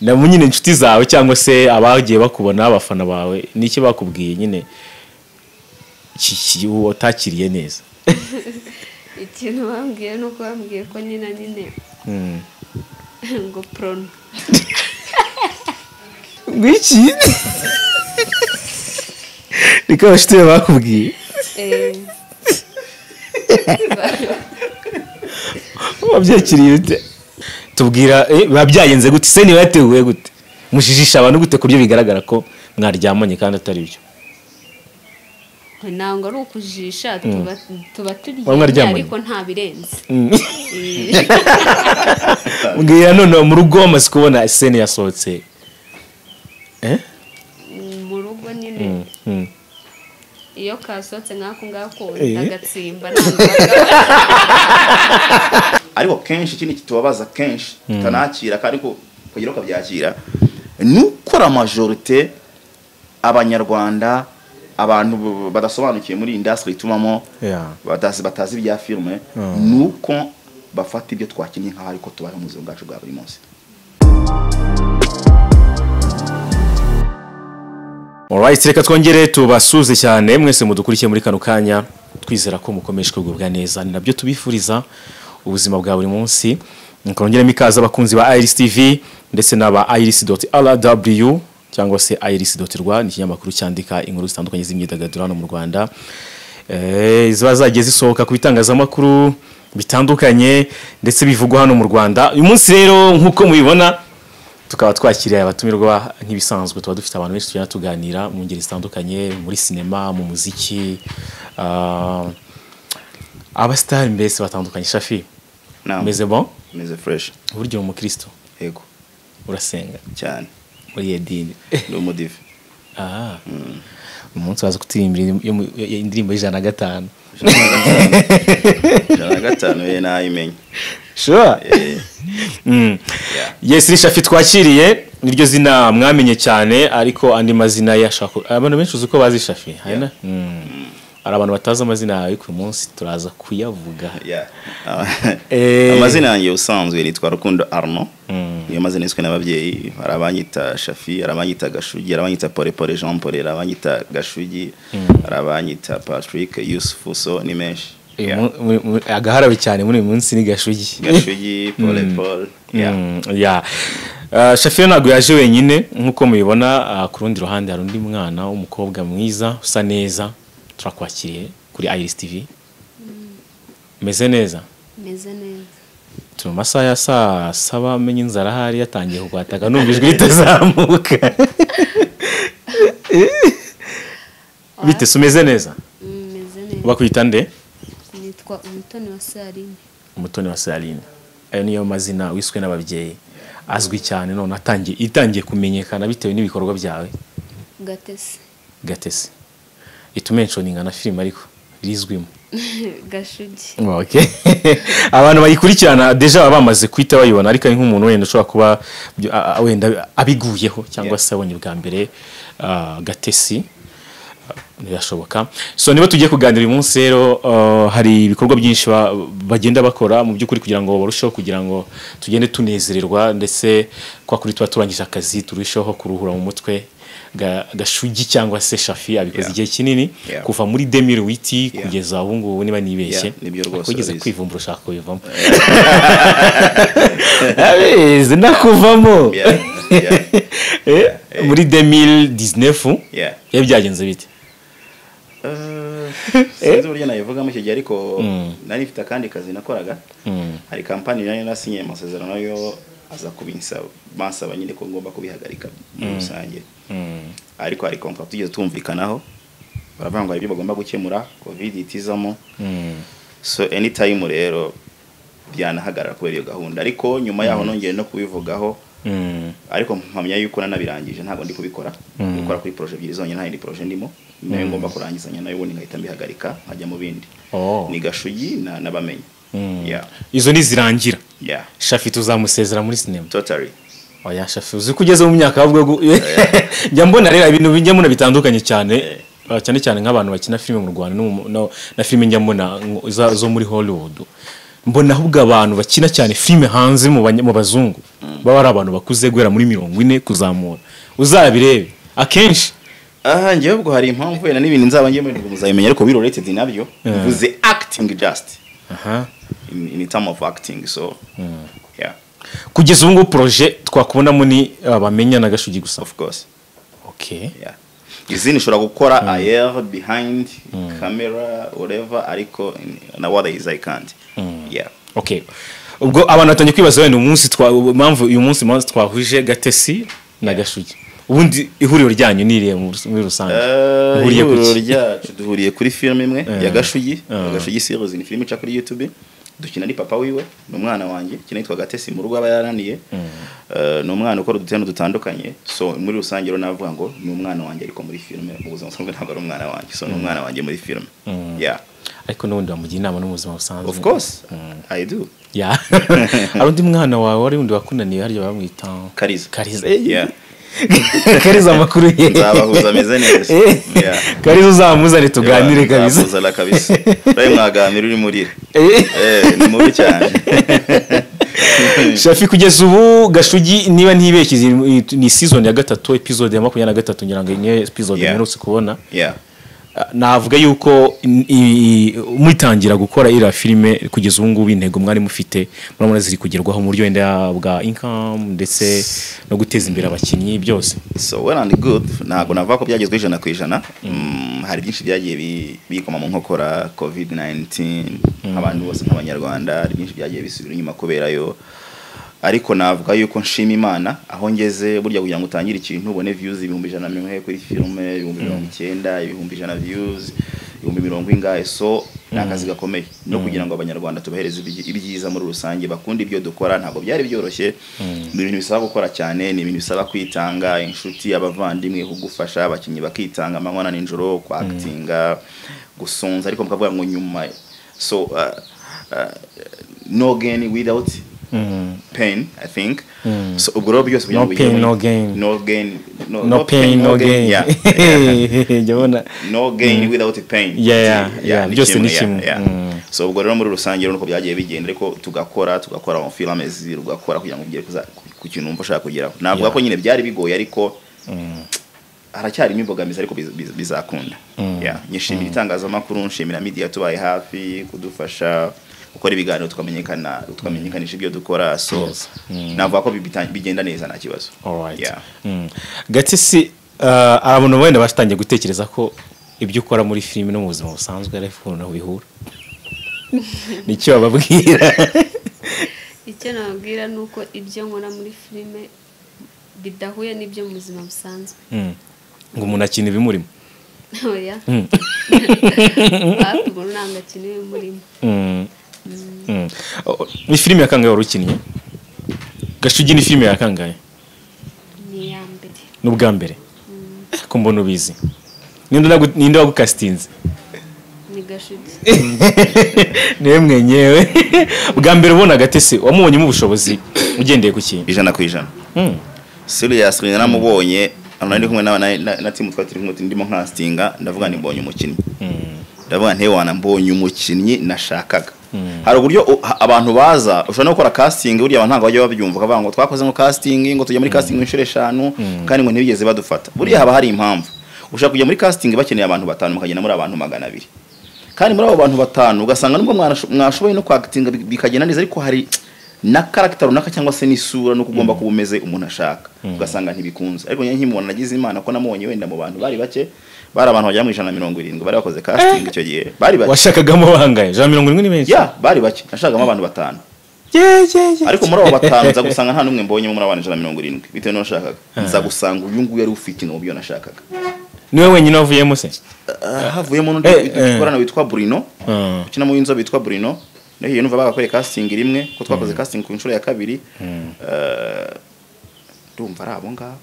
na munyine inshuti zawe cyangwa se abagiye bakubona abafana bawe niki bakubwiye nyine iki utakiriye neza? Ikintu bambwiye nuko bambwiye ko nyina nyine ngo prono ngiki niko shite bakubwiye wabyakiriye ute? Tubwira babyayenze gute se, niwe yateguye gute, mushijisha abantu gute kuryo bigaragara ko mwaryamanye kandi atari byo? Ntango ari ukujisha tuba turiye ariko nta birenze. Ngiye none mu rugo amaze kubona scene yasohotse mu rugo nyine iyo kasohotse nkako ngako ndagatsimba ariko kenshi kintu kitubabaza kenshi tutanakira ariko kugira uko byakira nuko la majorité abanyarwanda abantu badasobanukiye muri industry itumamo batazi bya filme nuko bafata ibyo twakinnye nka ariko tubaho muzo ngacu bwa buri munsi. Alright, reka twongere tubasuze cyane mwese mudukurikiye muri kano kanya, twizera ko mukomeshwe kugubwa neza ni nabyo tubifuriza ubuzima bwa buri munsi. Nkongeremo ikaza abakunzi ba Iris TV ndetse naba iris.rw cyangwa se iris.rw ni kinyamakuru cyandika inkuru zitandukanye z'imyidagaduro hano mu Rwanda. Ziba zagiye zisohoka ku bitangazamakuru bitandukanye ndetse bivugwa hano mu Rwanda. Uyu munsi rero nkuko mubibona tukaba twakiriye abatumirwa nkibisanzwe, tuba dufite abantu benshi tujya tuganira mu ngeri zitandukanye, muri sinema, mu muziki, abastari mbese batandukanye. Shafi meze bon? Meze fresh. Buryo umukristo? Yego. Urasenga cyane muri edini no modive? Umuntu waza kutirimbira indirimbo 105 105 ye nayimenye. Sure. Yes, Shafi twakiriye niryo zina mwamenye cyane ariko andi mazina yashaka abantu benshi uzi ko bazi Shafi hana ara abantu bataza amazina yawe ku munsi turaza kuyavuga. Amazina yanjye usanzwe nitwa Rukundo Arno, niyo mazina niswe n'ababyeyi, arabanyita Shafi, arabanyita Gashugi, arabanyita Porepore Jean Paul, arabanyita Gashugi, arabanyita Patrick Yusufu, so ni menshi. Agaharabe cyane muri munsi ni Gashugi. Gashugi Porepore. Shafi ntabwo yaje wenyine nkuko mubibona, ku rundi ruhande hari undi mwana w'umukobwa mwiza usa neza turakwakiriye kuri Iris TV. Meze neza? Meze neza. Tuma masaha ya saa 7 menye inzara hari yatangiye kugwataga numvijwe itazamuka. Bite sumeze neza? Meze neza. Bakwita nde? Nitwa Umutoni wa Saline. Umutoni wa Saline. Ayo niyo mazina wiswe n'ababyeyi. Azwi cyane none itangiye kumenyekana bitewe n'ibikorwa byawe. Gatesi. Gatesi. Itumentioninga na film ariko rizwimo Gashugi. Okay. Abantu bayikurikirana Déjà bamaze kwita bayibona ariko nk'umuntu wenda ushobora kuba wenda abiguyeho cyangwa se abonye bwa mbere Gatesi niyashoboka. So niba tugiye kuganira uyu munsi rero hari ibikorwa byinshi bagenda bakora mu by'ukuri kugira ngo barusheho kugira ngo tugende tunezererwa ndetse kwa kuri tuba turangije akazi turusheho kuruhura mu mutwe. Gashugi cyangwa se Shafi abikoze igihe kinini kuva muri 2008 kugeza aho ngo niba nibeshye kugeza kwivumbura ushaka kubivamo abizi nakuvamo muri 2019 yabyagenze bite? Sinzi buryo nayivuga mu kigihe ariko nari mfite kandi kazi nakoraga, hari kampani yanyu nasinye amasezerano yo aza kubinsa basa banyine ko ngomba kubihagarika mu rusange. Ariko ari contract tugeze tumvikanaho baravangwa ibyo bagomba gukemura COVID itizamo. So anytime rero byanahagarara kuba iyo gahunda ariko nyuma yaho nongeye no kubivugaho. Ariko mpamya yuko nanabirangije ntago ndi kubikora. Gukora kuri projet byiri zonye nta indi projet ndimo nayo ngomba kurangizanya nayo ubundi ngahita mbihagarika nkajya mu bindi. Ni Gashugi na nabamenye. Izo ni zirangira. Shafi tuzamusezera muri cinema. Totally. Oya Shafi uzi kugeze mu myaka avuga njya mbona rero ibintu bijya muna bitandukanye cyane cyane cyane nk'abantu bakina filme mu Rwanda no na filme njya mbona zo muri Hollywood mbona ahubwo abantu bakina cyane filme hanze mu bazungu baba ari abantu bakuze guhera muri 40 kuzamura uzabirebe akenshi aha ngiye ubwo hari impamvu na nibintu nzaba ngiye muri muzabimenya ariko related nabyo uvuze acting just in term of acting so yeah kugeza ubwo projet twakubona muri bamenya na Gashugi gusa of course okay yeah izini shora gukora air behind camera whatever ariko na what is I can't yeah okay ubwo abantu atanye kwibaza wene umunsi twa impamvu uyu munsi manzi twahuje Gatesi na Gashugi ubundi ihuriro ryanyu niriye muri rusange ihuriro ryacu duhuriye kuri film imwe ya Gashugi Gashugi series ni film ica kuri YouTube dukina ni papa wiwe no mwana wanje kinitwa Gatesi mu rugo abayaraniye no mwana ukora dutene dutandukanye so muri rusange ro navuga ngo ni umwana wanje ariko muri film mu buzima busanzwe ntabwo ari umwana wanje so no mwana wanje muri film yeah ariko n'undi wamugira inama no mu buzima busanzwe of course I do yeah arundi mwana wawe ari undi wakunaniye haryo bamwita Kariza yeah Kariza makuru ye nzabahuza meze neza yeah Kariza uzamuzane tuganire kabisa uzala kabisa baye mwaganira uri muri ni mubi cyane Shafi kugeza ubu Gashugi niba ntibekeze ni season ya 3 episode ya 23 nyiranga inye episode mwerutse kubona yeah navuga yuko mutangira gukora ira filme kugeza ubu ngubu intego mwari mufite murabona ziri kugerwaho mu buryo wenda bwa income ndetse no guteza imbere abakinyi byose so well and good nago navuga ko byagezwe ijana ku ijana hari byinshi byagiye bikoma mu nkokora COVID-19 abantu bose n'abanyarwanda hari byinshi byagiye bisubira inyuma koberayo ariko navuga yuko nshima Imana aho ngeze burya kugira ngo utangire ikintu ubone views 100 kuri film 1900 100 views 100 ingahe so nakazi gakomeye no kugira ngo abanyarwanda tubahereze ibyiza muri rusange bakunda ibyo dukora ntabwo byari byoroshye ibintu bisaba gukora cyane ni ibintu bisaba kwitanga inshuti abavandimwe kugufasha abakinyi bakitanga amanywa n'injoro kwa actinga gusonza ariko mukavuga ngo nyuma so no gain without pain, I think. So, no pain, no gain. No gain, no pain, no gain. Yeah. No gain without pain. Yeah. Just an issue. Yeah. So, tugakora on film eziri, tugakora kugira ngo ugere ku kintu umbashaka kugera. Navuga ko nyine byari bigoye ariko haracyari imbogamizi ariko bizakunda. Yeah. Nyishimira itangazamakuru, nshimira media tubaye hafi kudufasha. Ukora ibiganiro tukamenyekanisha ibyo dukora so navuga ko bigenda neza nta kibazo alright Gatesi abantu bane batangiye gutekereza ko ibyo ukora muri film no mu buzima busanzwe ari ifuno naho bihura nicyo bababwira icyo nababwira nuko ibyo nkora muri film bidahuye n'ibyo mu buzima busanzwe ngo umuntu akina bimurimo oya abantu nanga akina bimurimo ni filime ya kangaye warukinnye Gashugi ni filime ya kangaye ni ya mbere n'ubwa mbere ko mbona ubizi ninde wagukastinze ni Gashugi niwe mwenyewe ubwa mbere ubona Gatesi wamubonye mu bushobozi ugendeye ku kintu 100% serious namubonye anandi kumwe na team twatiri kumwe ndimo nkastinga ndavuga ni mbonye umukinnyi ndavuga ntewana mbonye umukinnyi nashakaga hari uburyo abantu baza ushobora gukora casting burya abantu ntabwo bajya babyumva kavuga ngo twakoze ngo casting ngo tujya muri casting inshuro 5 kandi ngo ntibigeze badufata burya haba hari impamvu ushaka kujya muri casting bakeneye abantu 5 mukagenda muri abantu 200 kandi muri abo bantu 5 ugasanga nubwo mwashoboye no kwactinga bikagenda neza ariko hari na character runaka cyangwa se n'isura no kugomba kubumeze umuntu ashaka ugasanga ntibikunze ariko nyankimubona nagize Imana ko namonye wenda mu bantu bari bake bara abantu bajya mu 170 bari bakoze casting icyo gihe bari bake washakagamo bangaye 170 ni menshi yeah bari bake nashakagamo abantu 5 ariko muri abo 5 nza gusanga nta numwe mbonye muri abantu 170 bitewe no nashakaga nza gusanga uyu nguye ari ufite no byo nashakaga niwe wenyine avuyemo se havuyemo n'undi ukorana witwa Bruno ukina mu inzo bitwa Bruno nahiye numva bagakoreye casting rimwe ko twakoze casting ku inshuro ya 2 ndumva ari abo ngabo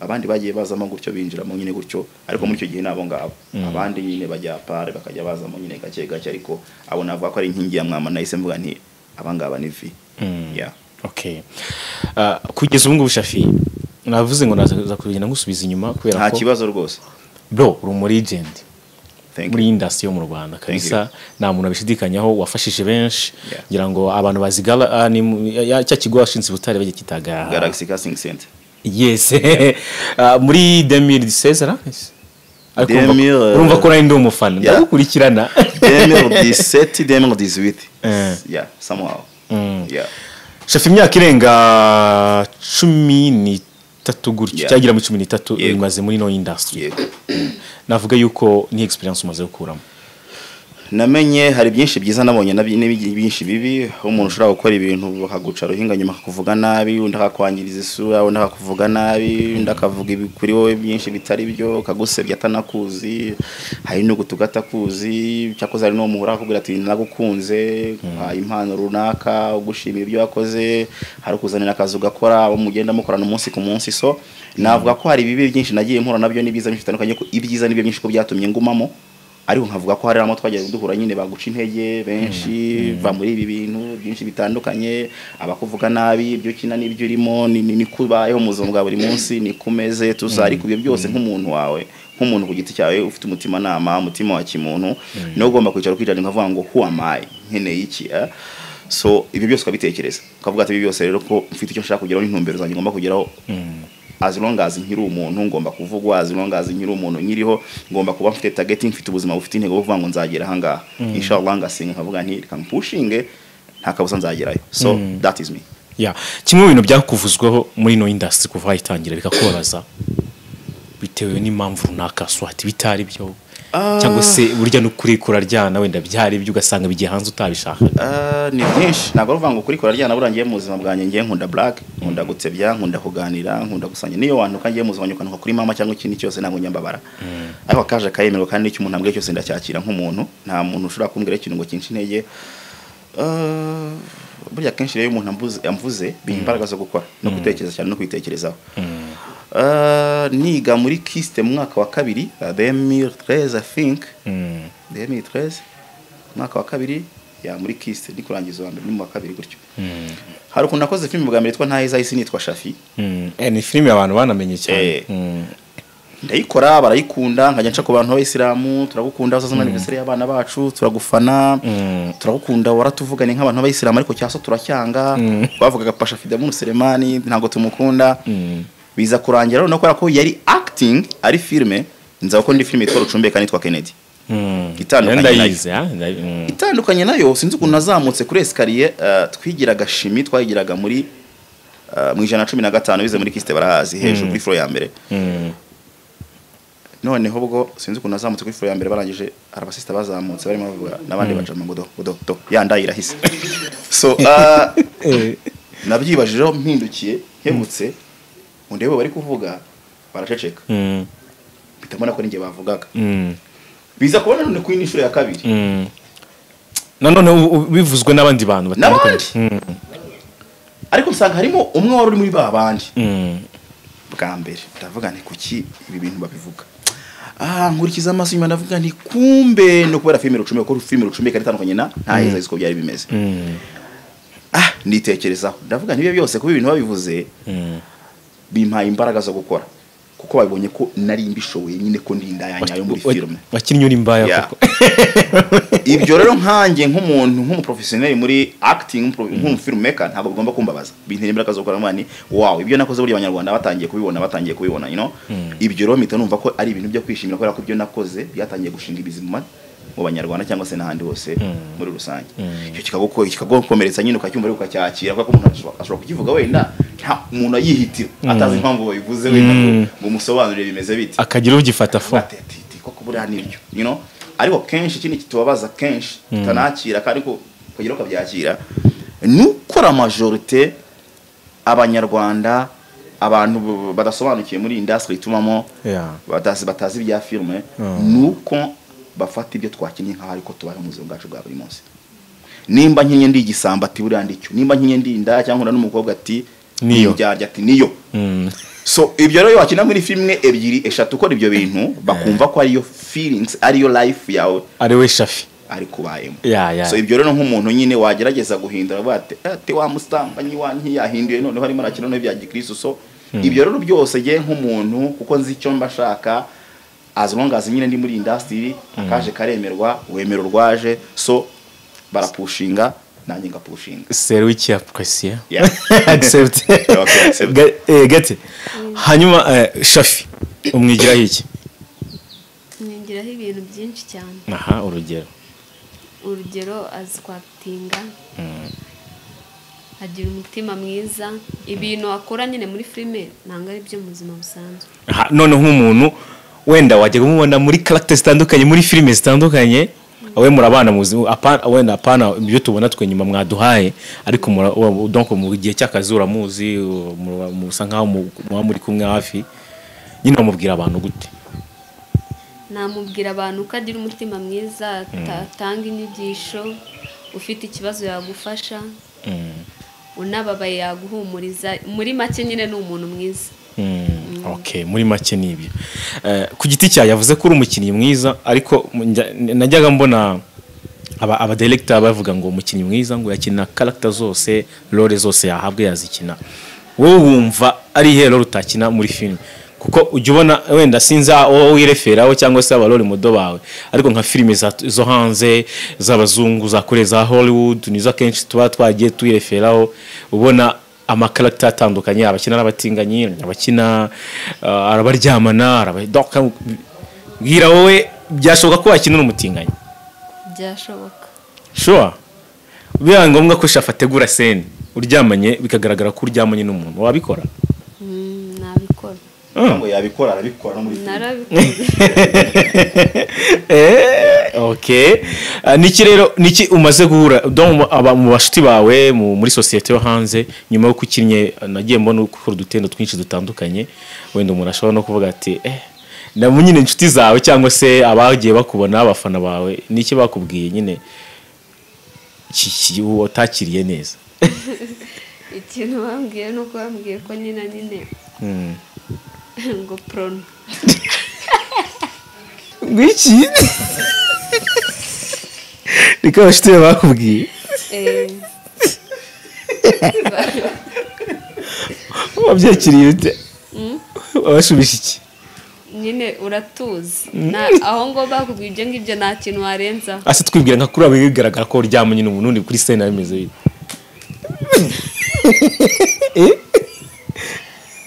abandi bagiye bazama gutyo binjira mu nyine gutyo ariko muri cyo gihe nabo ngabo abandi nyine bajya pare bakajya bazama nyine gake gake ariko abo navuga ko ari inkingi ya mwama nahise mvuga nti abangaba ni vi yeah okay kugeza ubu ngubushafi navuze ngo naza kugenda ngusubiza inyuma kubera ko nta kibazo rwose bro uri muri agent muri industry yo mu Rwanda kabisa na muntu abishidikanyaho wafashije benshi ngira ngo abantu bazigala ni cya kigo ashinze butare baje kitaga Galaxy Casting Center. Yes. Muri 2016 ra? Urumva ko ari ndo umufana ndagukurikirana 2017 2018. Yeah, somehow. Yeah. Shafi imyaka irenga 13 gutyo cyagira mu 13 imaze muri no industry. Navuga yuko ni experience umaze gukuramo. Namenye hari byinshi byiza nabonye n'ibinshi bibi umuntu ushobora gukora ibintu haguca ruhinganye makakuvuga nabi ndakakwangiriza isura ndakakuvuga nabi ndakavuga ibikuri wowe byinshi bitari byo kagusebya tanakuzi hari no gutugata kuzi cyakoze ari no muhura akubwira ati nagukunze impano runaka ugushimira ibyo yakoze hari kuzanira akazuga gakora umugenda mukorana umunsi ku munsi so navuga ko hari bibi byinshi nagiye mpura nabyo nibiza bitandukanye ko ibyiza nibyo byinshi ko byatumye ngumamo ariho nkavuga ko hari amatwagiye duhura nyine baguca intege benshi va muri ibi bintu byinshi bitandukanye abakuvuga nabi ibyo kina nibyo urimo ni kubayeho muzungu bwa buri munsi ni kumeze tuzari kubyo byose nk'umuntu wawe nk'umuntu kugiti cyawe ufite umutima nama umutima wa kimuntu no gomba kwicara kwicara nkavuga ngo who am I nkene iki so ibyo byose kabitekereza ukavuga ati ibyo byose rero ko mfite icyo nshaka kugeraho intumbero zanjye ngomba kugeraho as long as nkiri umuntu ngomba kuvugwa as long as nkiri umuntu nyiriho ngomba kuba mfite target mfite ubuzima bufite intego bwo vango nzagera hanga inshallah ngasinga nkavuga nti kan pushinge ntakabusa nzagerayo so that is me. Yeah, kimwe bintu byakuvuzweho muri no industry kuva itangira bikakoraza bitewe n'impamvu runaka swati bitari byo cyangwa se burya no kurikora ryana wenda byari byo ugasanga bigiye hanze utabishaka ni byinshi ntabwo ruvanga kurikora ryana burangiye mu buzima bwanjye ngiye nkunda black nkunda gutsebya nkunda kuganira nkunda gusanya niyo wantu kangiye mu zwanyu kanwa kuri mama cyangwa ikintu cyose ntabwo nyambabara ariko kaje kayemerwa kandi n'icyo umuntu ambwiye cyose ndacyakira nk'umuntu nta muntu ushobora kumbwira ikintu ngo kinshi intege burya kenshi rero umuntu amvuze bimbaraga zo gukora no gutekereza cyane no kwitekerezaho niga muri kiste mwaka wa kabiri 2013 I think 2013 mwaka wa kabiri ya muri kiste ndi kurangiza wa mbere mu mwaka wa kabiri gutyo haruko nakoze film bwa mbere twa ntayeza isi nitwa Shafi ni film y'abantu banamenye cyane ndayikora barayikunda nkajya nca ku bantu b'Abayisilamu turagukunda uzazana anniversary y'abana bacu turagufana turagukunda waratuvugane nk'abantu b'Abayisilamu ariko cyaso turacyanga bavugaga Pasha Fidamu Selemani ntago tumukunda biza kurangira no kwera ko yari acting ari filme nza ko ndi filme itwa Rucumbeka nitwa Kennedy itandukanye nayo sinzi ko nazamutse kuri escalier twigiraga shimi twagiraga muri mu 115 bize muri kiste barahazi hejuru kuri floor ya mbere none hobwo sinzi ko nazamutse kuri floor ya mbere barangije arabasista bazamutse barimo bavuga nabandi bajama ngo do yandayira hise so nabyibajeho mpindukiye hemutse ndebo bari kuvuga baraceceka bitamona ko ninge bavugaga biza kubona none ku inshuro ya kabiri none bivuzwe nabandi bantu batandukanye ariko nsanga harimo umwe wari muri babandi bwa mbere ndavuga nti kuki ibi bintu babivuga nkurikiza amaso nyuma ndavuga nti kumbe no kubera filme Rucumbeka ko filme Rucumbeka itandukanye na ntayeza isiko byari bimeze nitekerezaho ndavuga nti ibyo byose kuba ibintu babivuze bimpaye imbaraga zo gukora kuko babonye ko nari imbishoboye nyine ko ndindayanya yo muri filme bakinnye uri mbaya kuko ibyo rero nkange nk'umuntu nk'umuprofessionnel muri acting nk'umufilmmaker ntabwo ugomba kumbabaza binteye imbaraga zo gukora mani wow ibyo nakoze buri abanyarwanda batangiye kubibona you know ibyo rero mita numva ko ari ibintu byo kwishimira kubera ko ibyo nakoze byatangiye gushinga ibizima mu banyarwanda cyangwa se n'ahandi hose muri rusange icyo kikagokomeretsa nyine ukacyumva ari ukacyakira kuko umuntu ashobora kukivuga wenda umuntu ayihitira atazi impamvu bayivuze wenda ngo umusobanurire bimeze biti akagira ugifata fo kuko buriya nibyo you know ariko kenshi ikindi kitubabaza kenshi tanakira kandi ko kugira ko byakira nuko la majorité abanyarwanda abantu badasobanukiye muri industry itumamo batazi bya filme nuko bafata ibyo twakinye nka ariko tubaho muzo ngacu bwa buri munsi nimba nkinye ndi igisamba ati buriya ndicyo nimba nkinye ndi inda cyangwa n'umukobwa ati niyo byarya ati niyo so ibyo rero wakina muri filme ebyiri eshatu ko ibyo bintu bakumva ko ari yo feelings ari yo life yawe ari we Shafi ari kubayemo so ibyo rero nk'umuntu nyine wagerageza guhindura bate ati wa mustambanyi wanki yahinduye none harimo arakina no bya Gikristo so ibyo rero byose je nk'umuntu kuko nzi icyo mbashaka as long as nyine ndi muri industry akaje karemerwa wemererwa aje so barapushinga nanjye ngapushinga c'est wiki apprécier accept get hanyuma Shafi umwigira iki ningira ibintu byinshi cyane aha urugero azi kwatinga agira umutima mwiza ibintu akora nyine muri filme nanga ari byo muzima busanzwe aha none nk'umuntu wenda waje kumubona muri character zitandukanye muri filme zitandukanye awe murabana muzi apana wenda apana ibyo tubona twenyuma mwaduhaye ariko donc mu gihe cy'akazura muzi musa nkaho muri kumwe hafi nyine amubwira abantu gute namubwira abantu kagira umutima mwiza atanga inyigisho ufite ikibazo yagufasha unababaye yaguhumuriza muri make nyine ni umuntu mwiza okay muri make nibyo ku giti cya yavuze ko uri umukinnyi mwiza ariko najyaga mbona aba director bavuga ngo umukinnyi mwiza ngo yakina character zose role zose yahabwe yazikina wowe wumva ari hero rutakina muri film kuko ujye ubona wenda sinza wireferaho cyangwa se abarole mudo bawe ariko nka filime zo hanze z'abazungu zakore za Hollywood niza kenshi tuba twagiye twireferaho ubona ama character atandukanye abakina n'abatinganyi abakina arabaryamana arabadoka ngira wowe byashoboka ko wakinura umutinganyi byashoboka sure biyangombwa ko shafategura scene uryamanye bikagaragara ko uryamanye n'umuntu wabikora nabikora ngo yabikora arabikora muri okay niki rero niki umaze guhura mu bashuti bawe muri societe yo hanze nyuma yo kukinye nagiye mbona ukora dutendo twinshi dutandukanye wenda umuntu ashobora no kuvuga ati na munyine inshuti zawe cyangwa se abagiye bakubona abafana bawe niki bakubwiye nyine iki utakiriye neza ikintu bambwiye nuko bambwiye ko nyina nyine ngo prono wiki niko ashite bakubwiye wabyakiriye ute washubisha iki nyine uratuzi na aho ngo bakubwiye ibyo ngibyo nta kintu warenza ase twibwira nka kuri abigaragara ko uryamye nyine umuntu ndi kuri scene ameze bite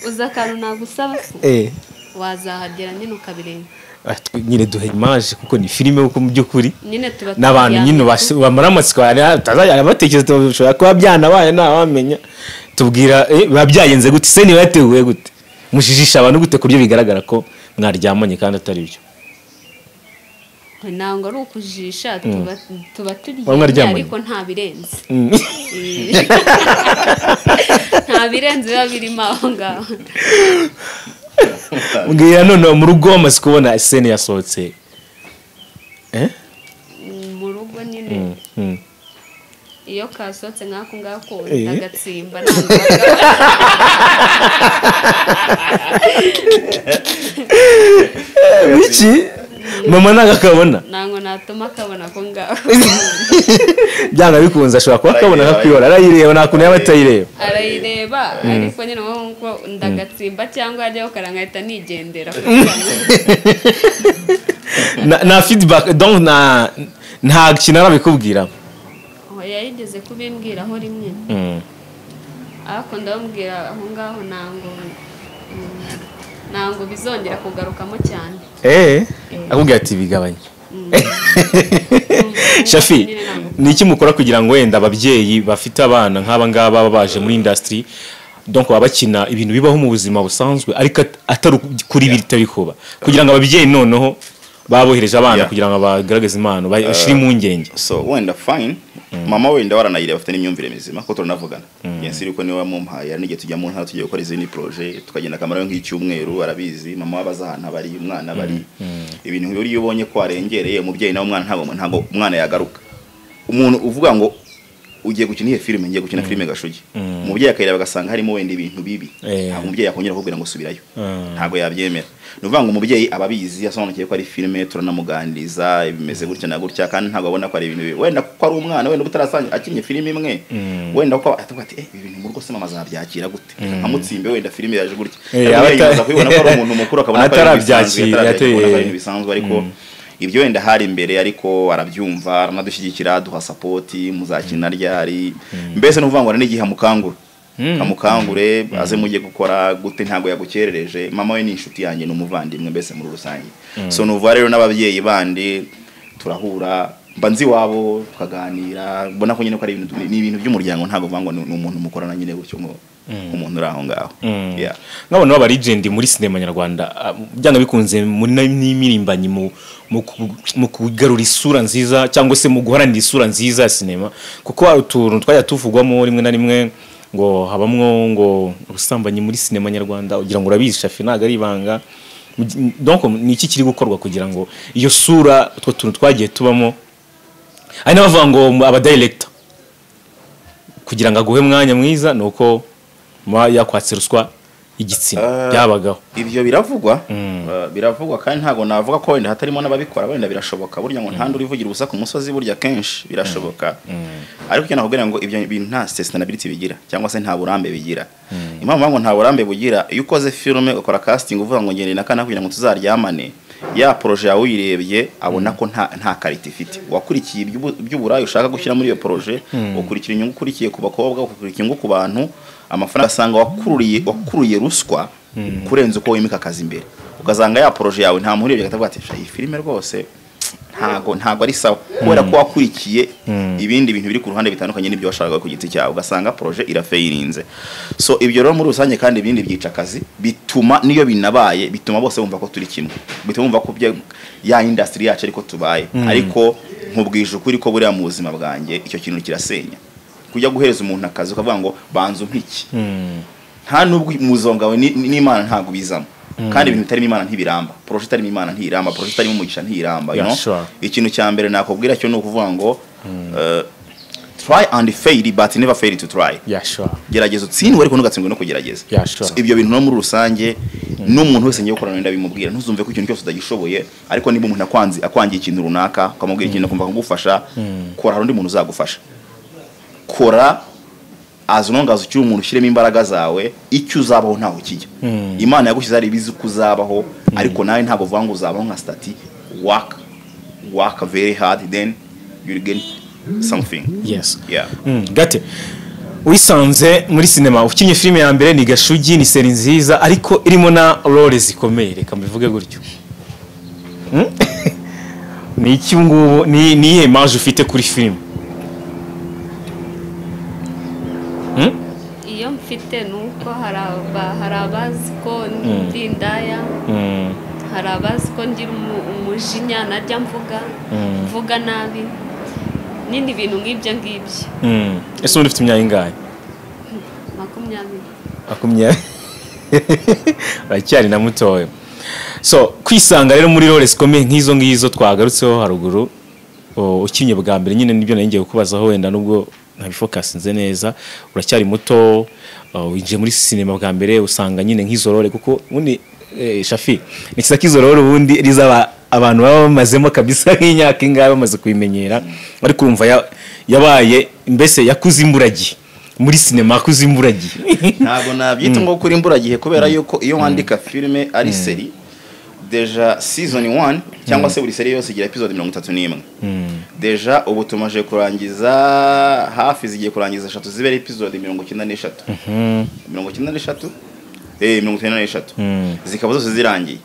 uzakara nagusaba wazahagera nyine ukabirenga nyine duhe image kuko ni filime uko mu byukuri nabantu nyine bamara amatsiko batekereza kuba byanabaye ntawamenya tubwira babyayenze gute se niba yateguwe gute mushijisha abantu gute ku buryo bigaragara ko mwaryamanye kandi atari byo ntabwo ari ukujisha tuba turyamye ariko ntabirenze ntabirenze biba birimo aho ngaho mbwira none mu rugo amaze kubona scene yasohotse mu rugo nyine iyo kasohotse nk'ako ngako ndagatsimba wiki mama nakakabona nango natuma kabona ko ngaho byanga bikunza ashobora kuba kabona nakakuyora arayireba nakune yabatayireba arayireba ariko nyine ngo ndagatsimba cyangwa ajya ukarangahita nigendera na feedback donc na nta kinara bikubwira oya yigeze kubimbwira aho rimwe ako ndambwira aho ngaho nango bizongera kugarukamo cyane akubwira ati bigabanye Shafi niki mukora kugira ngo wenda ababyeyi bafite abana nk'aba ngaba babaje muri industry donc babakina ibintu bibaho mu buzima busanzwe ariko atari kuri birita bikoba kugira ngo ababyeyi noneho babohereje abana kugira ngo bagaragaze impano bashiri mu ngenge so wenda fine mama wenda waranayire bafite n'imyumvire mizima ko turanavugana yensi riko niwe wamumpaye yarnige tujya mu ntara tujye gukora izindi project tukagenda kamara nk'icyumweru arabizi mama wabazahana bari umwana bari ibintu biri ubonye ko arengereye umubyeyi nawe umwana ntabwo umwana yagaruka umuntu uvuga ngo ugiye gukina iyi filme ngiye gukina filme Gashugi umubyeyi akayira bagasanga harimo wende ibintu bibi ntabwo umubyeyi yakongera kugira ngo subirayo ntabwo yabyemera nuvanga umubyeyi ababizi yasobanukiye ko ari filme turanamuganiriza ibimeze gutya na gutya kandi ntabwo abona ko ari ibintu wenda ko ari umwana wenda butarasanga akinye filme imwe wenda ko atavuga ati ibintu muri rwose mama zabyakira gute amutsimbe wenda filme yaje gutya yabaza kwibona ko ari umuntu mukuru akabona ko atarabyakira ateye bisanzwe ariko ibyo wenda hari imbere ariko arabyumva aradushyigikira duha support muzakina ryari mbese n'uvangwa n'igihe mukangura kamukangure aze mujye gukora gute ntago yagukerereje mama we ni inshuti yanjye n'umuvandimwe mbese muri rusange so nuva rero n'ababyeyi bandi turahura mbanzi wabo tukaganira mbona ko nyine ko ari ibintu ni ibintu by'umuryango ntago vangwa n'umuntu mukorana nyine gutyo ngo umuntu uraho ngaho yeah nabone baba legend muri cinema nyarwanda byanga bikunze muri n'imirimbanyi mu kugarura isura nziza cyangwa se mu guharanira isura nziza cinema kuko utuntu twajya tuvugwamo rimwe na rimwe ngo habamwo ngo ubusambanyi muri cinema nyarwanda ugira ngo urabisha finaga ribanga donc ni iki kiri gukorwa kugira ngo iyo sura two tuntu twagiye tubamo ari nabavuga ngo aba director kugira ngo aguhe mwanya mwiza nuko ma yakwatse ruswa igitsina byabagaho ibyo biravugwa kandi ntago navuga ko wenda hatarimo nababikora wenda birashoboka burya ngo ntandi urivugira ubusa ku musozi burya kenshi birashoboka ariko cyane akubwira ngo ibyo bintu nta sustainability bigira cyangwa se nta burambe bigira impamvu ngo nta burambe bugira iyo ukoze filme ukora casting uvuga ngo ngende nakana kugira ngo tuzaryamane ya projet yawe uyirebye abona ko nta quality ifite wakurikiye iby'uburayi ushaka gushyira muri iyo projet ukurikira inyungu ukurikiye ku bakobwa ukurikira ingo ku bantu amafaranga asanga wakuruye ruswa kurenza uko wimika kazi imbere ukazanga ya projet yawe nta muri ibyo gatavuga ati iyi filme rwose ntago ari sawa kubera ko wakurikiye ibindi bintu biri ku ruhande bitandukanye n'ibyo washakaga ku giti cyawe ugasanga projet irafailinze so ibyo rero muri rusange kandi ibindi byica kazi bituma niyo binabaye bituma bose bumva ko turi kimwe bituma bumva ko ya industry yacu ariko tubaye ariko nkubwije ukuri ko buriya mu buzima bwanjye icyo kintu kirasenya kujya guhereza umuntu akazi ukavuga ngo banzu nk'iki nta nubwo muzongawe n'Imana ntago bizamo kandi ibintu bitari Imana ntibiramba projet itari Imana ntiramba projet itari umugisha ntiramba you know ikintu cya mbere nakubwira cyo no kuvuga ngo try and fail but never fail to try gerageza utsindwe ariko ntugatsindwe no kugerageza ibyo bintu no muri rusange n'umuntu wese ngiye gukorana ndabimubwira ntuzumve ko ikintu cyose utagishoboye ariko niba umuntu akwangiye ikintu runaka ukamubwira ikintu akumva kugufasha kora hari undi muntu uzagufasha kora azonongaza cyo umuntu ushiremo imbaraga zawe icyo uzabaho ntaho kijya Imana yagushyize ari bizi kuzabaho ariko nawe ntago vanga uzabaho nka stati work very hard then you will get something yes yeah Gate wisanze muri cinema ukinye filme ya mbere ni Gashugi ni seri nziza ariko irimo na role zikomeye reka mbivuge gutyo ni iki ngubu ni image ufite kuri filme iyo mfite nuko harabazi ko ndi ndaya harabazi ko ndi umujinya najya mvuga nabi nindi ibintu ngibyo ngibyo ese ufite imyaka ingahe 20 racyari na mutoyo so kwisanga rero muri Lawrence komeye nk'izo twagarutseho haruguru ukinye bwa mbere nyine nibyo ngiye kukubazaho wenda nubwo nabifocus nze neza uracyari muto winje muri cinema bwa mbere usanga nyine nk'izorore kuko ubundi Shafi nikisa kizorore ubundi rizaba abantu babamazemo kabisa nk'inyaka ingahe bamaze kubimenyera bari kumva yabaye mbese yakuze imburagihe muri cinema akuze imburagihe ntago nabyita ngo kuri imburagihe kubera yuko iyo wandika filme ari seri Déjà season 1 cyangwa se buri seri yose igira episode 31 Déjà ubu tumaje kurangiza hafi zigiye kurangiza 3 zibera episode 93 93 zikaba zose zirangiye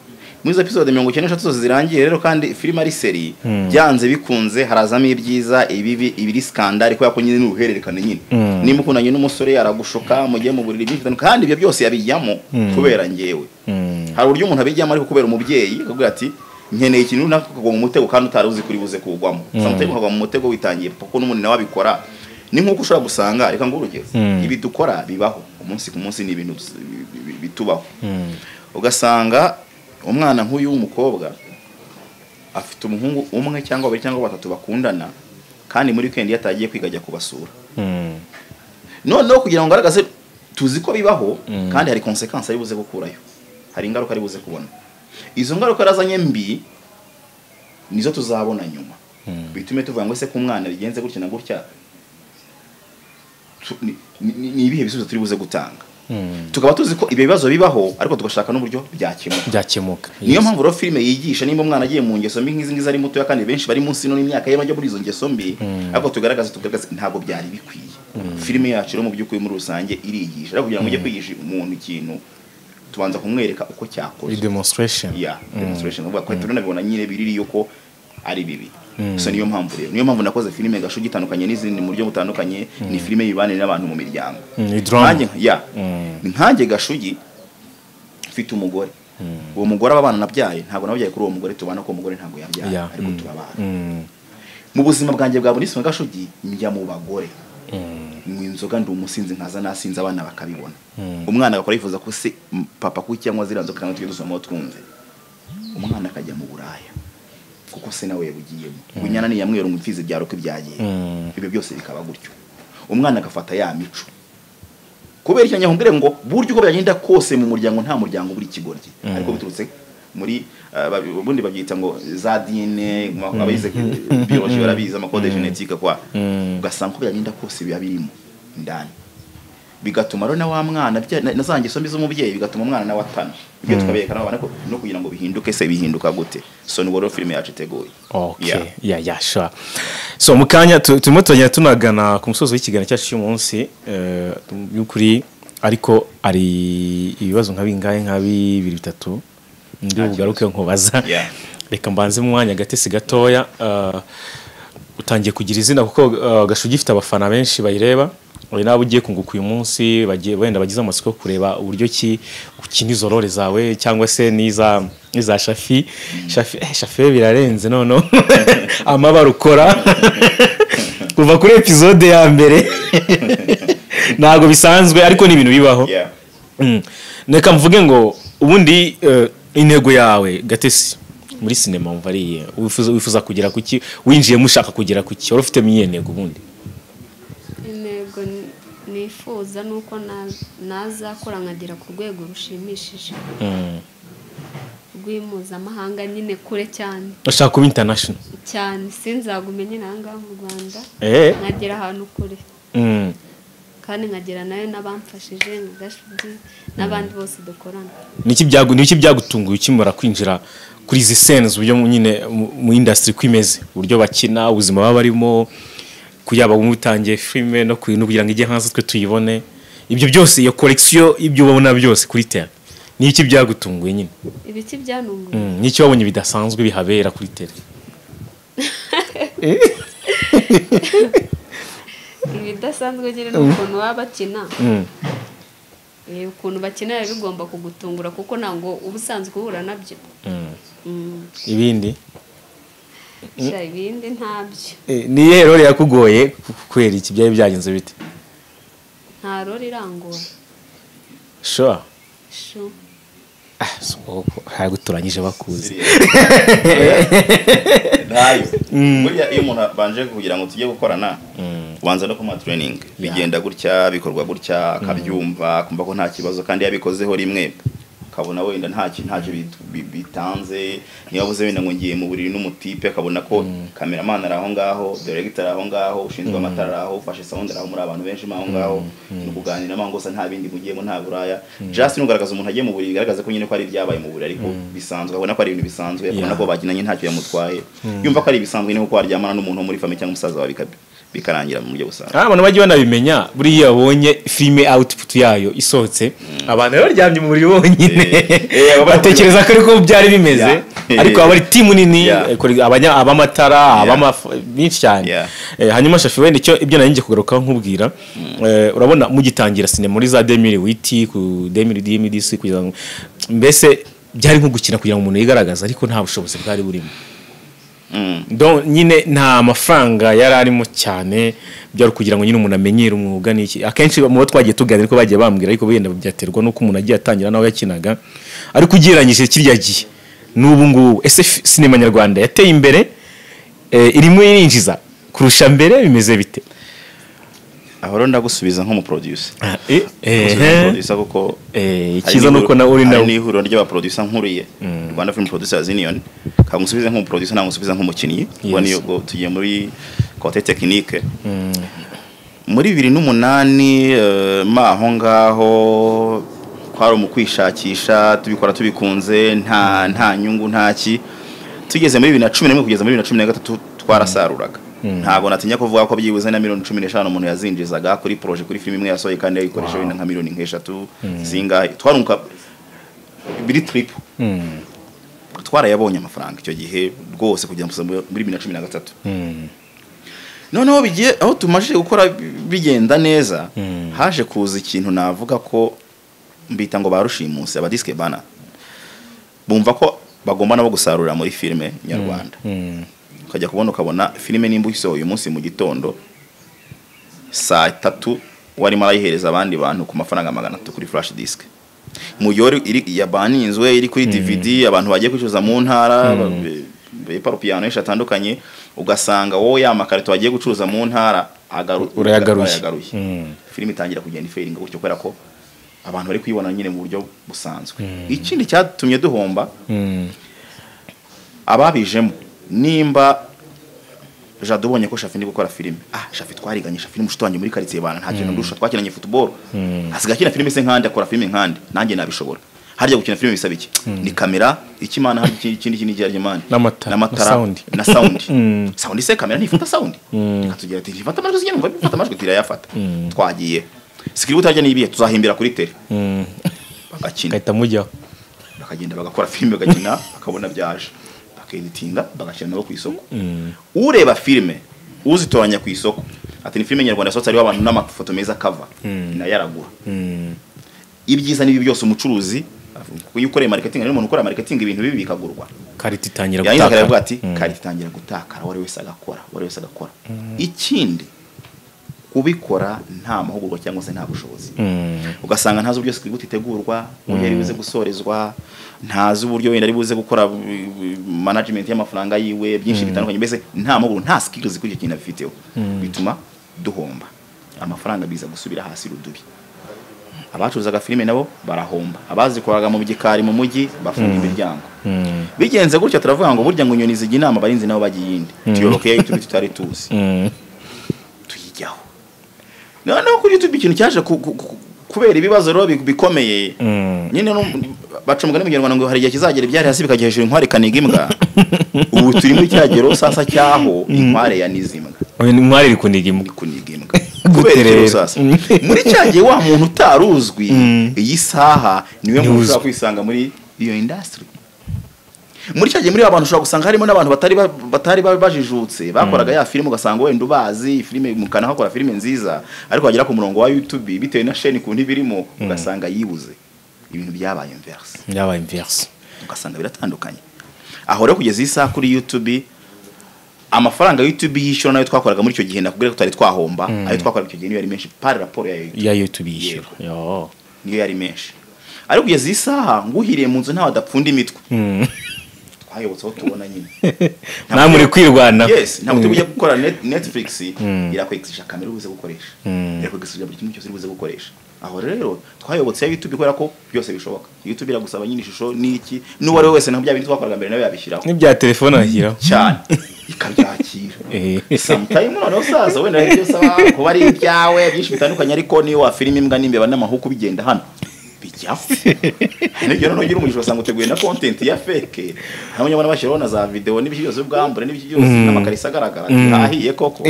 muri izo episode 93 zose zirangiye rero kandi film ari seri byanze bikunze harazamo ibyiza ibibi ibiri scandal ko yakonyine n'uruhererekane nyine nimo kunanye n'umusore yaragushoka mujye mu buriri byinshi kandi ibyo byose yabijyamo kubera ngewe hari uryo umuntu abijyamo ariko kubera umubyeyi akagira ati nkeneye ikintu runaka kugwa mu mutego kandi utaruzi kuri buze kugwamo sometimes kugwa mu mutego witangiye kuko n'umuntu nawe abikora ni nkuko ushobora gusanga reka ngurugeze ibi dukora bibaho umunsi ku munsi ni ibintu bitubaho ugasanga umwana nk'uyu w'umukobwa afite umuhungu umwe cyangwa babiri cyangwa batatu bakundana kandi muri weekend yatagiye kwigajya kubasura No no kugira ngo ngaragaze tuzi ko bibaho kandi hari consequence yibuze gukurayo. Hari ingaruka ari buze kubona. Izo ngaruka razanye mbi nizo tuzabona nyuma. Bitume tuvuga ngo ese ku mwana rigenze gutya na gutya. Ni ibihe bisubizo turi buze gutanga. Tukaba tuzi ko ibe bibazo bibaho ariko tugashaka n'uburyo byakemuka. Niyo mpamvu ro filme yigisha nimba umwana agiye mu ngeso mbi nk'izi ngizi ari muto yakane benshi bari munsi no n'imyaka y'amajya muri izo ngeso mbi ariko tugaragaza ntago byari bikwiye. Filme yacu ro mu by'ukuri muri rusange irigisha ariko kugira ngo ujye kwigisha umuntu ikintu tubanza kumwereka uko cyakora. Demonstration. Yeah, demonstration. Ubwo kwetuna nabibona nyine biriri yuko ari bibi. So niyo mpamvu rero niyo mpamvu nakoze filme Gashugi itandukanye n'izindi mu buryo butandukanye ni filme yibanira n'abantu mu miryango. Nkanjye ya nkanjye Gashugi mfite umugore. Uwo mugore ababana nabyaye ntabwo nabyaye kuri uwo mugore tubana ko umugore ntabwo yabyaye ariko turabana. Mu buzima bwanjye bwa buri Gashugi njya mu bagore. Inzoga ndi umusinzi nkaza nasinze abana bakabibona. Umwana agakora yifuza ko se papa kucyangwa ziranzo kandi twidusoma twumve. Umwana akajya mu Buraya. Kuko se nawe yagiyemo kunyana ni yamwera umupfize byaro ko byagiye ibyo byose bikaba gutyo umwana agafata ya mico kubera cyane ahongere ngo buryo ko byagenda kose mu muryango nta muryango buri kigorye ariko biturutse muri ubundi babyita ngo za dine abayize biologie barabiza amakode genetique kwa ugasanga ko byagenda kose bibirimo ndani bigatuma rona wa mwana nazange sombiza umubyeyi bigatuma umwana na watana ibyo tukabekana abana ko no kugira ngo bihinduke se bihinduka gute so ni boro film yacu tegoye. Okay yeah yeah, yeah sure. So mukanya tumutanya tunagana ku musozo w'ikigana cyacu cy'umunsi y'ukuri ariko ari ibibazo nkabingaye nkabi 23 ndi ugaruke nkobaza reka mbanze mu mwanya Gatesi gatoya utangiye kugira izina kuko Gashugi ifite abafana benshi bayireba. Uri nawe ugiye kunguka uyu munsi bagiye wenda bagize amasiko kureba uburyo ki ukinizo role zawe cyangwa se niza Shafi Shafi birarenze none amabara ukora kuva kuri episode ya mbere nago bisanzwe ariko ni ibintu bibaho. Neka mvuge ngo ubundi intego yawe Gatesi muri cinema umvariye wifuza kugera kuki winjiye mushaka kugera kuki wari ufite intego ubundi nifuza nuko nazakora nkagera ku rwego rushimishije rw'imuzamahanga nyine kure cyane ushaka kuba international cyane sinzagumenye nanga mu Rwanda nkagera ahantu kure kandi nkagera nayo nabamfashije Gashugi n'abandi bose dukorana. Niki byagutunguye ukimara kwinjira kuri izi scenes uburyo nyine mu industry kwimeze uburyo bakina ubuzima baba barimo kuyaba umutangiye filme no kugira ngo ijye hanze twe tuyibone ibyo byose iyo collection ibyo ubona byose kuri tele niki byagutunguye nyine ibiki byanunguye niki wabonye bidasanzwe bihabera kuri tele ibidasanzwe gire n'ukuntu wabakina ukuntu bakina bigomba kugutungura kuko nango ubusanzwe uhura nabyo ibindi ibindi ntabyo. Niye rero yakugoye kwera iki byaye byagenze bite? Nta rero irangora. Sure. Sure. So ha guturanyije bakuze. Nayo. Muri iyo umuntu banje kugira ngo tujye gukorana ubanza no kuma training bigenda gutya bikorwa gutya akabyumva kumva ko nta kibazo kandi yabikozeho rimwe. Kabona wenda nta cyo bitanze niyo buze wenda ngo ngiye mu buriri n'umutipe akabona ko cameraman araho ngaho director araho ngaho ushinzwe amatara araho fashe sound araho muri abantu benshi maho ngaho n'ukuganira mangosa nta bindi mugiyemo nta buraya just n'ugaragaza umuntu agiye mu buriri garagaza ko nyine ko ari byabaye mu buriri ariko bisanzwe akabona ko ari ibintu bisanzwe akabona ko baginanye nta cyo yamutwaye yumva ko ari bisanzwe niho ko aryamana n'umuntu muri family cyangwa umusaza wa bikarangira mu buryo busanzwe. Abantu bagiye banabimenya buri yabonye filme output yayo isotse abantu rero ryamye mu buriri bonyine batekereza ko ariko byari bimeze ariko abari team nini abanya abamatara abama byinshi cyane hanyuma Shafi wende cyo ibyo nanjye kugaruka nkubwira urabona mu gitangira cinema muri za 2008 ku 2010 kugira ngo mbese byari nko gukina kugira ngo umuntu yigaragaza ariko nta bushobozi bwari burimo. Donc nyine nta amafaranga yararimo cyane byari kugira ngo nyine umuntu amenyere umwuga niki akenshi mu twagiye tuganira ko bagiye bambwira ariko benda byaterwa nuko umuntu agiye atangira nawe yakinaga ariko ugeranyije kiryagiye n'ubu ngubu ese cinema nyarwanda yateye imbere irimo yininjiza kurusha mbere bimeze bite? ahora ndagusubiza nko mu producer kuko ikiza nuko na uri nawe n'ihuriro ry'aba producer nkuriye Rwanda Film Producers Union kamusubiza nko mu producer na musubiza nko mukinyi wa niyo go tugiye muri côté technique muri 2008 maho ngaho kwari mu kwishakisha tubikora tubikunze nta nyungu ntaki tugeze muri 2011 kugeza muri 2013 twarasaruraga ntabwo natinya kuvuga ko byibuze na 15 umuntu yazinjizaga kuri projet kuri film imwe yasohoye kandi yikoresheje nka 3 zingahe twarunka biri trip twara yabonye amafaranga icyo gihe rwose kugeza muri 2013 noneho bigiye aho tumaje gukora bigenda neza haje kuza ikintu navuga ko mbita ngo barushimusi abadiske bana bumva ko bagomba nabo gusarura muri filme nyarwanda ukajya kubona ukabona filme nimbuso uyu munsi mu gitondo saa 3 wari marayihereza abandi bantu ku mafaranga 300 kuri flash disk mu yori yabaninzwe iri kuri DVD abantu bagiye kwicuza mu ntara paropiano ishatandukanye ugasanga wowe yamakarito bagiye gucuza mu ntara agaruye filme itangira kugenda iferinga gutyo kwera ko abantu bari kwibona nyine mu buryo busanzwe ikindi cyatumye duhomba ababijemo nimba jadubonye ko Shafi ndi gukora filime Shafi twariganyisha filime ushitwanye muri quartier bana nta kintu ndusha twakinanye football asigakina filime se nkandi akora filime nkandi nanjye nabishobora harya gukina filime bisaba iki ni kamera iki mana hari ikindi kintu cyarye mana n'amatara na sound sound se kamera nifata sound nikatugira ati ifata amajwi cyane mfata amajwi tirayafata twagiye sikiri utajya nibiye tuzahimbira kuri tele bakakina kahita mujya bakagenda bagakora filme bagakina bakabona byaje bakiritinda bagashira nabo ku isoko ureba filme uzitoranya ku isoko ati ni filme nyarwanda sotsa ari abantu n'amafoto meza cover na yaragura ibyiza nibi byose umucuruzi kuyikoreye marketing ari umuntu ukora marketing ibintu bibi bikagurwa kariti tangira gutakara yayi akavuga ati kariti tangira gutakara wari wese agakora ikindi ubikora nta mahugurwa cyangwa se nta bushobozi ugasanga ntazo byose kuri gutegurwa yari bize gusorezwa ntazo uburyo wenda ari buze gukora management y'amafaranga yiwe byinshi bitandukanye mbese nta mahugurwa nta skills kuri kintu afiteho bituma duhomba amafaranga biza gusubira hasi rudubi abacuzaga filime nabo barahomba abazikoraga mu gikari mu mujyi bafunga imiryango bigenze gutyo turavuga ngo burya ngo nyoni ziginama barinzi nabo bagiyinde tuyobokeye YouTube tutari tuzi no kuri YouTube ikintu cyaje kubera ibibazo rero bikomeye nyine bacumugana mu Kinyarwanda ngo hari igihe kizagera ibyari hasi bikajya hejuru inkware kaniga imbwa ubu turi mu cyagero sasa cyaho inkware ya nizimga oya inkware ikuniga imbwa kuberero sasa muri cyagiye wa muntu utaruzwi iyi saha niwe muntu uzakwisanga muri iyo industry muri cyagiye muri abantu ushobora gusanga harimo nabantu batari bajijutse bakoraga ya filime ugasanga wenda ubazi filime mukana hakora filime nziza ariko bagera ku murongo wa YouTube bitewe na chaîne ku ntibirimo ugasanga yibuze ibintu byabaye inverse ugasanga biratandukanye aho rero kugeza isa kuri YouTube amafaranga YouTube yishura nayo twakoraga muri cyo gihe nakubwira ko twari twahomba ayo twakoraga cyo gihe niyo ari menshi par rapport ya YouTube yishura yo niyo ari menshi ariko kugeza isa nguhiriye mu nzu ntawa dapfunda imitwe ayo what's out tubona nyine nta muri kwirwana yes nta mutubye gukora Netflix irakwexisha kamera ubuze gukoresha irakwexisha buri kimwe cyose ubuze gukoresha aho rero twayobotse YouTube ikora ko byose bishoboka YouTube iragusaba nyine ishusho niki n'uwari wese ntabya bintu twakoraga mbere nawe yabishiraho n'ibya telefone ahira cyane ikabyakira sometimes no saza wenda ibyo saba ko bari ibyawe byinshi bitandukanye ariko ni wa film imbwa n'imbeba n'amahuku bigenda hano nigero no gira umujisho sango teguye na content ya fake hamwe n'abana bashirona za video n'ibyo byo bwambure n'ibyo byo n'amakarisa agaragara ahiye koko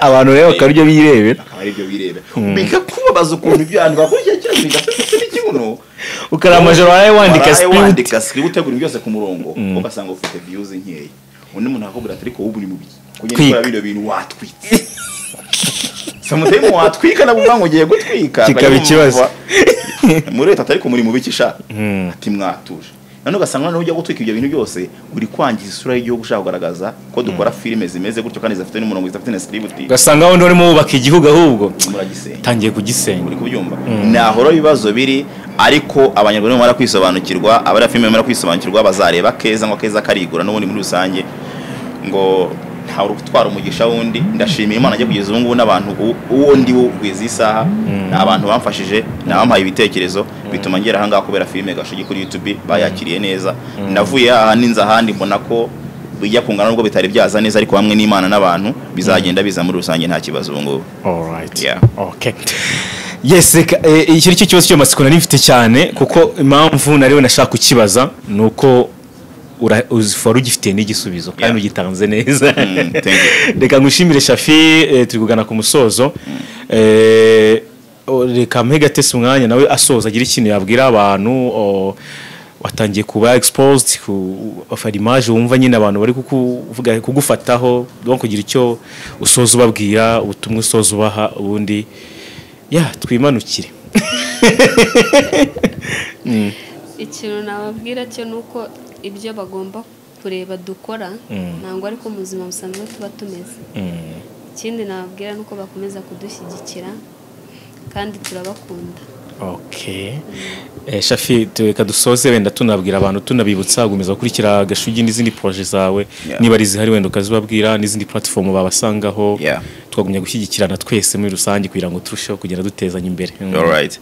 abantu rero karyo birebera akabari byo birebera bika kubabaza ukuntu byandwa bakurikije cyane bigatse n'ikibuno ukaramajoro waye wandika script utegura byose ku murongo ugasanga ufite views nkeye undi muntu akakubwira ati ko ubu ni mubi kugira ngo bintu watwitse samutemo watwika nabwo ngiye gutwika kikaba ikibazo muri leta atari ko muri mubikisha ati mwatuje none ugasanga none ujya gutwika ibyo bintu byose uri kwangiza isura y'igihugu ushaka kugaragaza ko dukora filime zimeze gutyo kandi zafite n'umurongo zafite na script ugasanga aho ndorimo ubaka igihugu ahubwo tangiye kugisenya uri kubyumva naho ro bibazo biri ariko abanyarwanda bamara kwisobanukirwa abara filime bamara kwisobanukirwa bazareba keza ngo keza karigura n'ubundi muri rusange ngo ntawe urutwara umugisha wundi ndashimira Imana ajye kugeza ubungu n'abantu uwo ndi wugwiza isaha n'abantu bamfashije n'abampaye ibitekerezo bituma ngera hanga akobera filme Gashugi kuri YouTube bayakiriye neza navuye aha ninza handi mbona ko bijya kungana nubwo bitari byaza neza ariko hamwe n'Imana n'abantu bizagenda biza muri rusange nta kibazo ngo all right yeah okay yes ikiri cyo cyose cyo masikona nifite cyane kuko impamvu nariwe nashaka kukibaza nuko uzifora ugifite n'igisubizo kandi ugitanze neza reka ngushimire Shafi turi kugana ku musozo reka Gatesi umwanya nawe asoza agira ikintu yabwira abantu watangiye kuba exposed offer image wumva nyine abantu bari kuvuga kugufataho no kugira icyo usozo babwira ubutumwe usozo baha ubundi ya twimanukire ikintu nababwira cyo nuko ibyo bagomba kureba dukora nangwa ariko muzima musanzwe tuba tumeze ikindi nababwira nuko bakomeza kudushyigikira kandi turabakunda okay Shafi tukadusoze wenda tunabwira abantu tunabibutsa gukomeza gukurikira Gashugi n'izindi projet zawe niba ari zihari wenda ukazibabwira n'izindi platform babasangaho twagumye gushyigikirana twese muri rusange kugira ngo turusheho kugera dutezanye imbere all right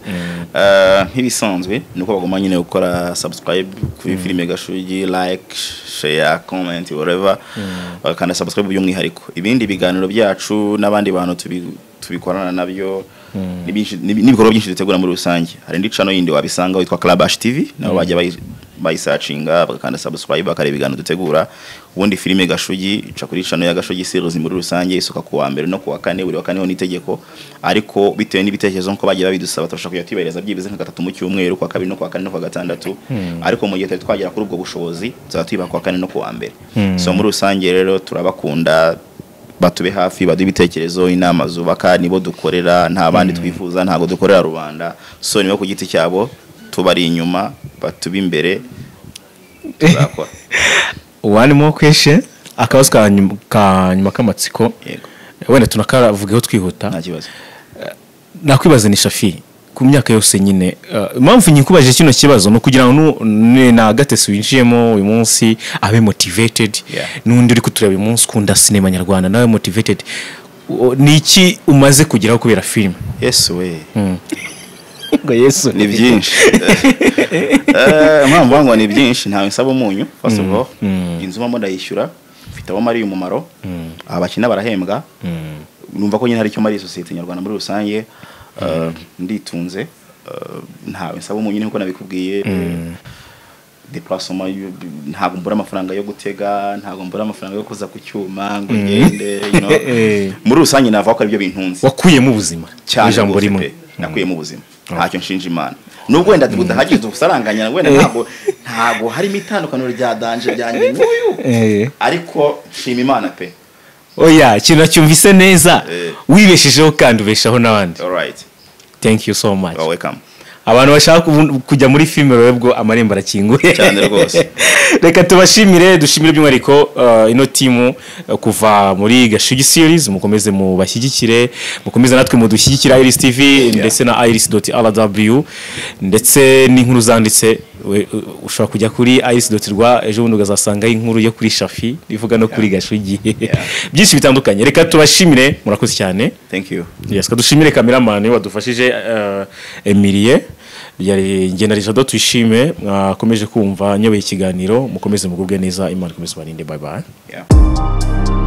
ntibisanzwe nuko bagoma nyine gukora subscribe kuri filme Gashugi like share comment whatever bakana subscribe by'umwihariko ibindi biganiro byacu nabandi bantu tubikorana nabyo nibikorwa byinshi dutegura muri rusange hari ndi channel yindi wabisanga witwa Club TV nabo bajya bayisearchinga bakanda subscribe bakareba ibiganiro dutegura ubundi filme Gashugi cha kuri channel ya Gashugi series muri rusange isuka kuwa mbere no kuwa kane buri wa kane ho nitegeko ariko bitewe n'ibitekerezo nko bagira bidusaba tubasha kuyatibereza byibize nka gatatu mu cyumweru kwa kabiri no kwa kane no kwa gatandatu ariko mu gihe twagera kuri ubwo bushobozi tuzatiba kwa kane no kuwa mbere so muri rusange rero turabakunda batube hafi badu bitekerezo inama zubaka nibo dukorera nta bandi twifuza ntago dukorera rubanda so niwe kugiti cyabo tubari inyuma batuba imbere tuzakora one more question akabaswa kanyuma kamatsiko wenda tunakara vugeho twihuta nta kibazo nakwibaza ni Shafi ku myaka yose nyine impamvu nyikubaje kino kibazo no kugira ngo na Gatesi winjiyemo uyu munsi abe motivated nundi uri kutureba uyu munsi kunda cinema nyarwanda nawe motivated niki umaze kugiraho kubera film yes we ngo yesu ni byinshi impamvu ngo ni byinshi ntawe nsaba umunyu first of all inzuma mo ndayishyura fitabo mari umumaro abakina barahembwa numva ko nyine hari cyo mari society nyarwanda muri rusange nditunze ntawe nsaba umunyine nko nabikubwiye deplasoma ntago mbura amafaranga yo gutega ntago mbura amafaranga yo kuza ku cyuma ngo ngende muri rusange nava ko ibyo bintunze wakuye mu buzima ijambo rimwe nakuye mu buzima ntacyo nshinja Imana nubwo wenda tudahagize gusaranganya wenda ntago hari mitandukano rya danje ryanjye n'uyu ariko shima Imana pe oya kintu cyumvise neza wibeshejeho kandi ubeshaho nabandi all right thank you so much welcome abantu bashaka kujya muri filme rwebwo amarembo arakinguye cyane rwose reka tubashimire dushimire by'umwariko ino team kuva muri Gashugi series mukomeze mu bashyigikire mukomeze natwe mu dushyigikira Iris TV ndetse na iris.rw ndetse n'inkuru zanditse ushaka kujya kuri iris.rw ejo bundi ugazasanga inkuru yo kuri Shafi ivuga no kuri Gashugi byinshi bitandukanye reka tubashimire murakoze cyane thank you yes kadushimire cameraman wadufashije Emilie yari ngena Déjà twishime mwakomeje kumva nyoboye ikiganiro mukomeze mugubwe neza Imana ikomeze barinde bye bye